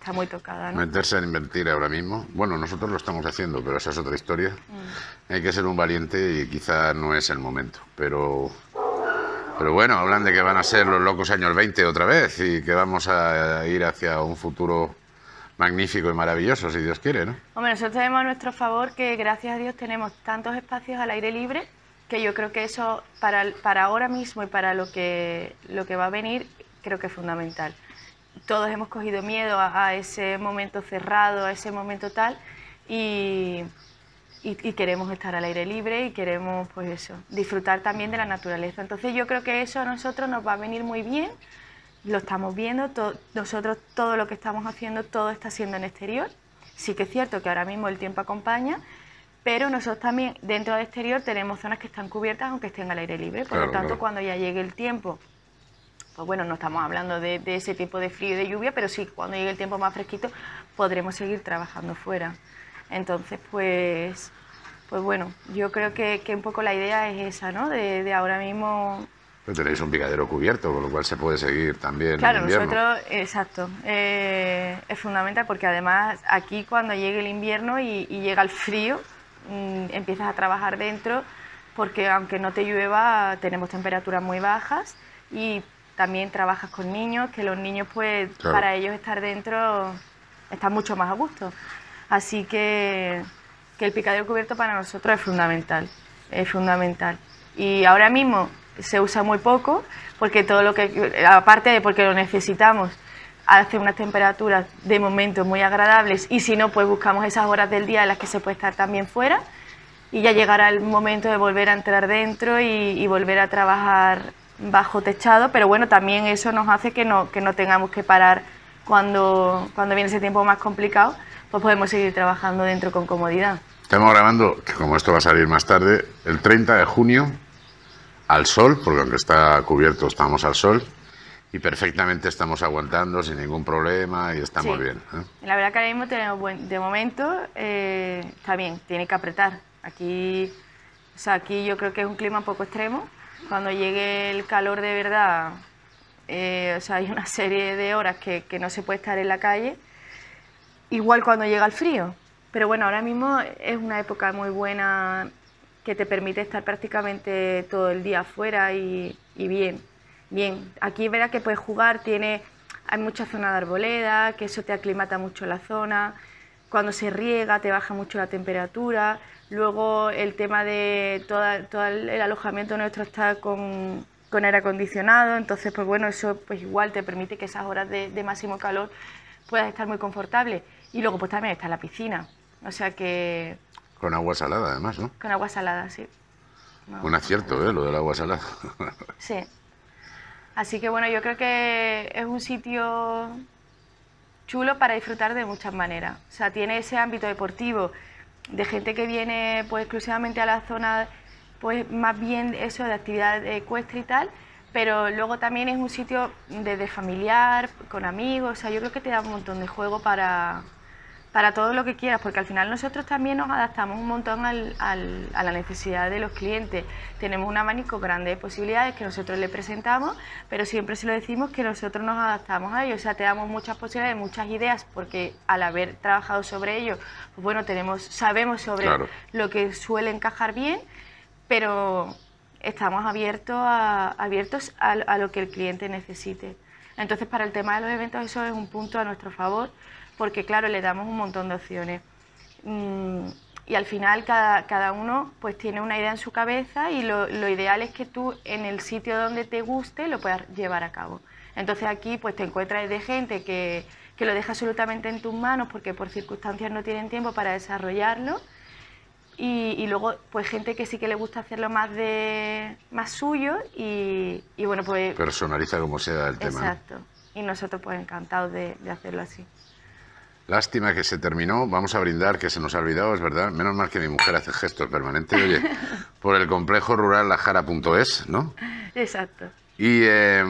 Está muy tocada, ¿no? Meterse a invertir ahora mismo. Bueno, nosotros lo estamos haciendo, pero esa es otra historia. Mm. Hay que ser un valiente y quizá no es el momento. Pero, pero bueno, hablan de que van a ser los locos años veinte otra vez y que vamos a ir hacia un futuro magnífico y maravilloso, si Dios quiere, ¿no? Hombre, nosotros tenemos a nuestro favor que, gracias a Dios, tenemos tantos espacios al aire libre que yo creo que eso, para, para ahora mismo y para lo que, lo que va a venir, creo que es fundamental. Todos hemos cogido miedo a, a ese momento cerrado, a ese momento tal, y, y, y queremos estar al aire libre y queremos, pues eso, disfrutar también de la naturaleza. Entonces yo creo que eso a nosotros nos va a venir muy bien, lo estamos viendo, to, nosotros todo lo que estamos haciendo, todo está siendo en exterior. Sí que es cierto que ahora mismo el tiempo acompaña, pero nosotros también dentro del exterior tenemos zonas que están cubiertas aunque estén al aire libre, por claro, lo tanto claro. Cuando ya llegue el tiempo... Pues bueno, no estamos hablando de, de ese tipo de frío y de lluvia, pero sí, cuando llegue el tiempo más fresquito podremos seguir trabajando fuera. Entonces, pues, pues bueno, yo creo que, que un poco la idea es esa, ¿no? De, de ahora mismo... Pero tenéis un picadero cubierto, con lo cual se puede seguir también claro, en invierno. Claro, nosotros, exacto, eh, es fundamental porque además aquí cuando llegue el invierno y, y llega el frío, mmm, empiezas a trabajar dentro porque aunque no te llueva, tenemos temperaturas muy bajas y... También trabajas con niños, que los niños, pues, claro. Para ellos estar dentro está mucho más a gusto. Así que, que el picadero cubierto para nosotros es fundamental, es fundamental. Y ahora mismo se usa muy poco, porque todo lo que, aparte de porque lo necesitamos, hace unas temperaturas de momento muy agradables y si no, pues buscamos esas horas del día en las que se puede estar también fuera y ya llegará el momento de volver a entrar dentro y, y volver a trabajar bajo techado, pero bueno, también eso nos hace que no, que no tengamos que parar cuando, cuando viene ese tiempo más complicado, pues podemos seguir trabajando dentro con comodidad. Estamos grabando, que como esto va a salir más tarde, el treinta de junio, al sol, porque aunque está cubierto estamos al sol, y perfectamente estamos aguantando sin ningún problema y estamos sí. Bien. ¿eh? La verdad que ahora mismo tenemos buen, de momento eh, está bien, tiene que apretar. Aquí, o sea, aquí yo creo que es un clima un poco extremo. Cuando llegue el calor de verdad, eh, o sea, hay una serie de horas que, que no se puede estar en la calle, igual cuando llega el frío. Pero bueno, ahora mismo es una época muy buena que te permite estar prácticamente todo el día afuera y, y bien, bien. Aquí verás que puedes jugar, tiene, hay mucha zona de arboleda, que eso te aclimata mucho la zona. Cuando se riega te baja mucho la temperatura. Luego el tema de toda, todo el alojamiento nuestro está con, con aire acondicionado, entonces pues bueno, eso pues igual te permite que esas horas de, de máximo calor puedas estar muy confortable. Y luego pues también está la piscina, o sea que... Con agua salada además, ¿no? Con agua salada, sí. No, un acierto, ¿eh? Lo del agua salada. Sí. Así que bueno, yo creo que es un sitio chulo para disfrutar de muchas maneras. O sea, tiene ese ámbito deportivo de gente que viene pues exclusivamente a la zona pues más bien eso de actividad de cuesta y tal, pero luego también es un sitio desde familiar, con amigos, o sea, yo creo que te da un montón de juego para, para todo lo que quieras, porque al final nosotros también nos adaptamos un montón al, al, a la necesidad de los clientes. Tenemos un abanico grande de posibilidades que nosotros les presentamos, pero siempre se lo decimos que nosotros nos adaptamos a ellos, o sea, te damos muchas posibilidades, muchas ideas, porque al haber trabajado sobre ello, pues bueno, tenemos, sabemos sobre claro. lo que suele encajar bien, pero estamos abiertos a, abiertos a, a lo que el cliente necesite. Entonces, para el tema de los eventos, eso es un punto a nuestro favor, porque claro, le damos un montón de opciones. Mm, y al final cada, cada uno pues tiene una idea en su cabeza y lo, lo ideal es que tú en el sitio donde te guste lo puedas llevar a cabo. Entonces aquí pues te encuentras de gente que, que lo deja absolutamente en tus manos porque por circunstancias no tienen tiempo para desarrollarlo. Y, y luego, pues gente que sí que le gusta hacerlo más de más suyo y, y bueno, pues... Personaliza como sea el exacto. tema. Exacto. Y nosotros, pues, encantados de, de hacerlo así. Lástima que se terminó. Vamos a brindar, que se nos ha olvidado, es verdad. Menos mal que mi mujer hace gestos permanentes. Oye, por el complejo rural la jara punto es, ¿no? Exacto. Y, eh,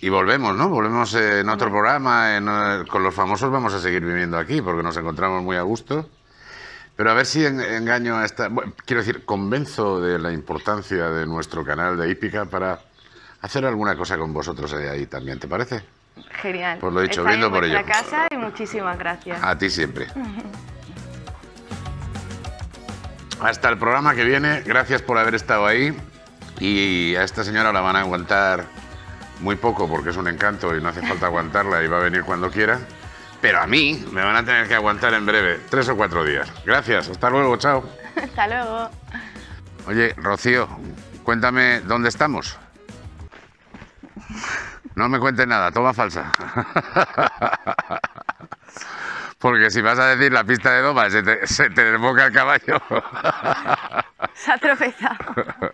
y volvemos, ¿no? Volvemos eh, en otro sí. programa. En, con los famosos vamos a seguir viviendo aquí porque nos encontramos muy a gusto. Pero a ver si engaño a esta... Bueno, quiero decir, convenzo de la importancia de nuestro canal de hípica para hacer alguna cosa con vosotros ahí, ahí también, ¿te parece? Genial. Pues lo he dicho, brindo por ello. Estáis en vuestra casa y muchísimas gracias. A ti siempre. Hasta el programa que viene, gracias por haber estado ahí. Y a esta señora la van a aguantar muy poco porque es un encanto y no hace falta aguantarla y va a venir cuando quiera. Pero a mí me van a tener que aguantar en breve, tres o cuatro días. Gracias, hasta luego, chao. Hasta luego. Oye, Rocío, cuéntame dónde estamos. No me cuentes nada, toma falsa. Porque si vas a decir la pista de doma, se te, se te desboca el caballo. Se ha tropezado.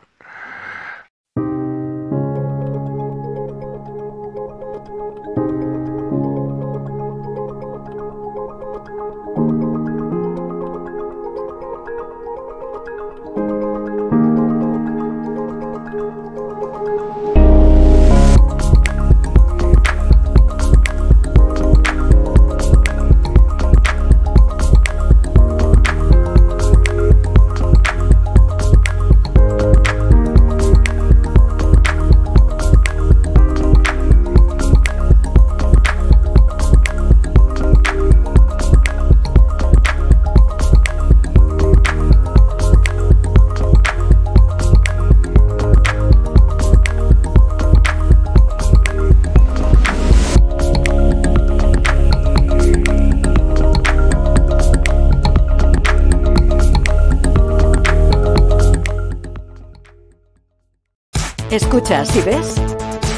Escuchas y ves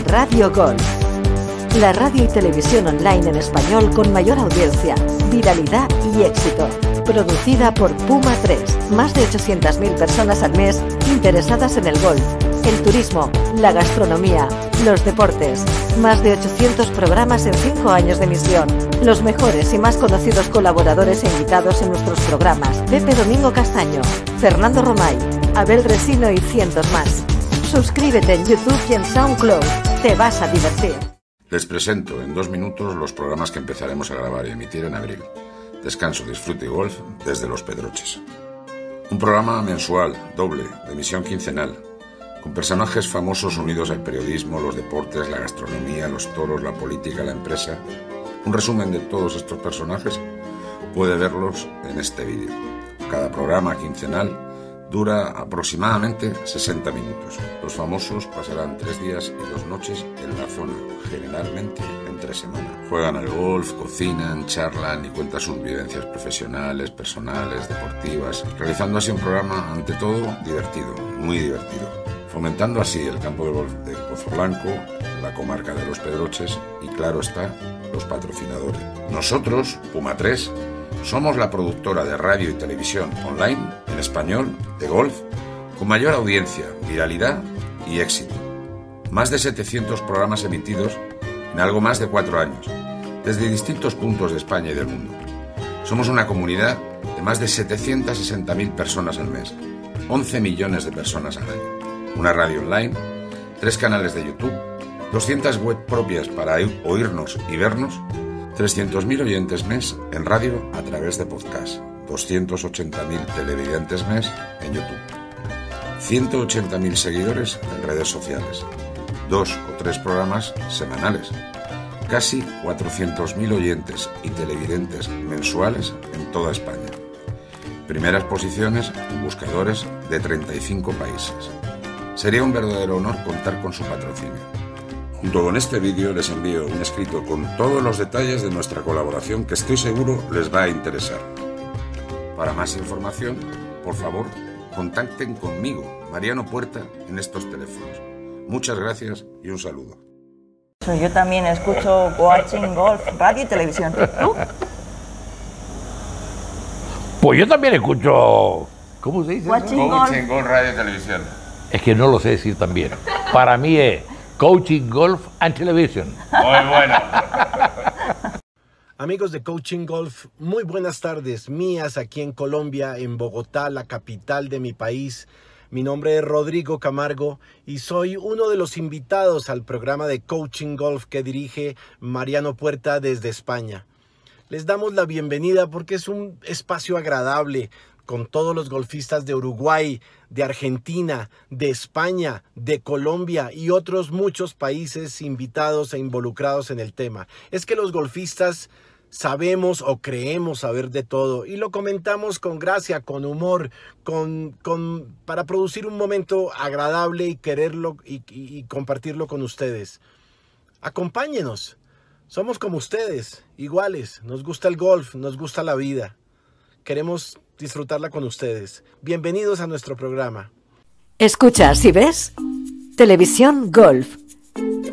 Radio Golf, la radio y televisión online en español con mayor audiencia, viralidad y éxito. Producida por Puma tres, más de ochocientas mil personas al mes interesadas en el golf, el turismo, la gastronomía, los deportes. Más de ochocientos programas en cinco años de emisión. Los mejores y más conocidos colaboradores e invitados en nuestros programas. Pepe Domingo Castaño, Fernando Romay, Abel Resino y cientos más. Suscríbete en YouTube y en SoundCloud. Te vas a divertir. Les presento en dos minutos los programas que empezaremos a grabar y emitir en abril. Descanso, disfrute y golf desde Los Pedroches. Un programa mensual, doble, de emisión quincenal, con personajes famosos unidos al periodismo, los deportes, la gastronomía, los toros, la política, la empresa. Un resumen de todos estos personajes puede verlos en este vídeo. Cada programa quincenal dura aproximadamente sesenta minutos. Los famosos pasarán tres días y dos noches en la zona, generalmente entre semana. Juegan al golf, cocinan, charlan y cuentan sus vivencias profesionales, personales, deportivas, realizando así un programa, ante todo, divertido, muy divertido, fomentando así el campo de golf de Pozo Blanco, la comarca de Los Pedroches y, claro está, los patrocinadores. Nosotros, Puma tres, somos la productora de radio y televisión online en español de golf con mayor audiencia, viralidad y éxito. Más de setecientos programas emitidos en algo más de cuatro años, desde distintos puntos de España y del mundo. Somos una comunidad de más de setecientas sesenta mil personas al mes, once millones de personas al año. Una radio online tres canales de YouTube, doscientas web propias para oírnos y vernos, trescientos mil oyentes mes en radio a través de podcast, doscientos ochenta mil televidentes mes en YouTube, ciento ochenta mil seguidores en redes sociales, dos o tres programas semanales, casi cuatrocientos mil oyentes y televidentes mensuales en toda España. Primeras posiciones en buscadores de treinta y cinco países. Sería un verdadero honor contar con su patrocinio. Junto con este vídeo les envío un escrito con todos los detalles de nuestra colaboración que estoy seguro les va a interesar. Para más información, por favor, contacten conmigo, Mariano Puerta, en estos teléfonos. Muchas gracias y un saludo. Yo también escucho Coaching Golf, radio y televisión. ¿Tú? Pues yo también escucho... ¿Cómo se dice? Coaching, ¿no? Coaching Golf, Golf, radio y televisión. Es que no lo sé decir tan bien. Para mí es Coaching Golf and Television. Muy bueno. Amigos de Coaching Golf, muy buenas tardes mías aquí en Colombia, en Bogotá, la capital de mi país. Mi nombre es Rodrigo Camargo y soy uno de los invitados al programa de Coaching Golf que dirige Mariano Puerta desde España. Les damos la bienvenida porque es un espacio agradable con todos los golfistas de Uruguay, de Argentina, de España, de Colombia y otros muchos países invitados e involucrados en el tema. Es que los golfistas sabemos o creemos saber de todo y lo comentamos con gracia, con humor, con, con, para producir un momento agradable y quererlo y, y, y compartirlo con ustedes. Acompáñenos, somos como ustedes, iguales, nos gusta el golf, nos gusta la vida, queremos disfrutarla con ustedes. Bienvenidos a nuestro programa. Escuchas y ves Televisión Golf,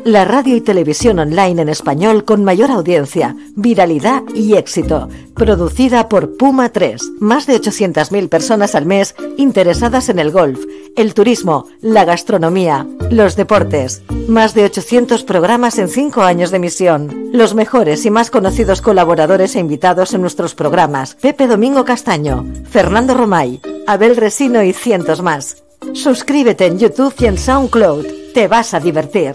la radio y televisión online en español con mayor audiencia, viralidad y éxito. Producida por Puma tres. Más de ochocientas mil personas al mes interesadas en el golf, el turismo, la gastronomía, los deportes. Más de ochocientos programas en cinco años de emisión. Los mejores y más conocidos colaboradores e invitados en nuestros programas. Pepe Domingo Castaño, Fernando Romay, Abel Resino y cientos más. Suscríbete en YouTube y en SoundCloud. Te vas a divertir.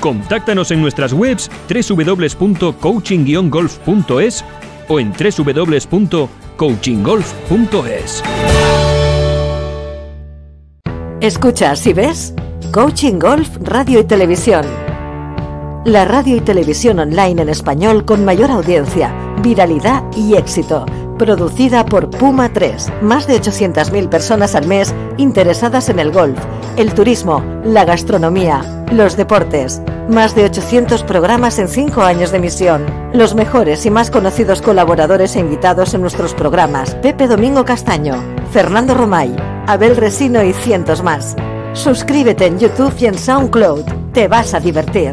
Contáctanos en nuestras webs doble u doble u doble u punto coaching golf punto es o en doble u doble u doble u punto coaching golf punto es. Escuchas y ves Coaching Golf Radio y Televisión. La radio y televisión online en español con mayor audiencia, viralidad y éxito. Producida por Puma tres. Más de ochocientas mil personas al mes interesadas en el golf, el turismo, la gastronomía, los deportes. Más de ochocientos programas en cinco años de emisión. Los mejores y más conocidos colaboradores e invitados en nuestros programas. Pepe Domingo Castaño, Fernando Romay, Abel Resino y cientos más. Suscríbete en YouTube y en SoundCloud. Te vas a divertir.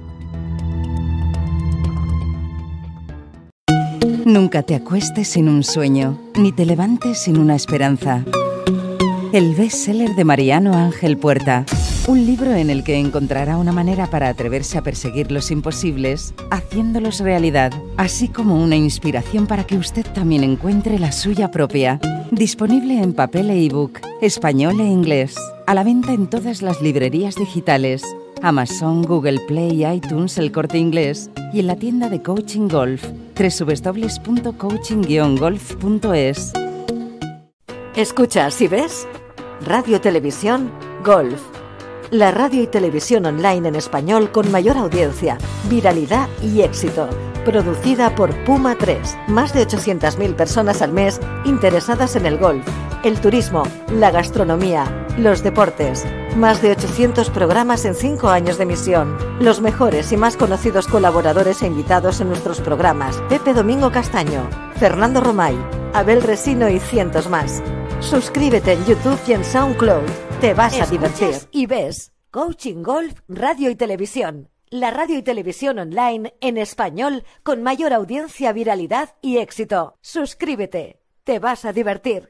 Nunca te acuestes sin un sueño, ni te levantes sin una esperanza. El bestseller de Mariano Ángel Puerta. Un libro en el que encontrará una manera para atreverse a perseguir los imposibles, haciéndolos realidad, así como una inspiración para que usted también encuentre la suya propia. Disponible en papel e ebook, español e inglés. A la venta en todas las librerías digitales. Amazon, Google Play, iTunes, El Corte Inglés y en la tienda de Coaching Golf, doble u doble u doble u punto coaching guion golf punto es. Escuchas y ves Radio Televisión Golf, la radio y televisión online en español con mayor audiencia, viralidad y éxito. Producida por Puma tres, más de ochocientas mil personas al mes interesadas en el golf, el turismo, la gastronomía, los deportes. Más de ochocientos programas en cinco años de emisión. Los mejores y más conocidos colaboradores e invitados en nuestros programas: Pepe Domingo Castaño, Fernando Romay, Abel Resino y cientos más. Suscríbete en YouTube y en SoundCloud. Te vas a divertir. Y ves Coaching Golf Radio y Televisión. La radio y televisión online en español con mayor audiencia, viralidad y éxito. Suscríbete, te vas a divertir.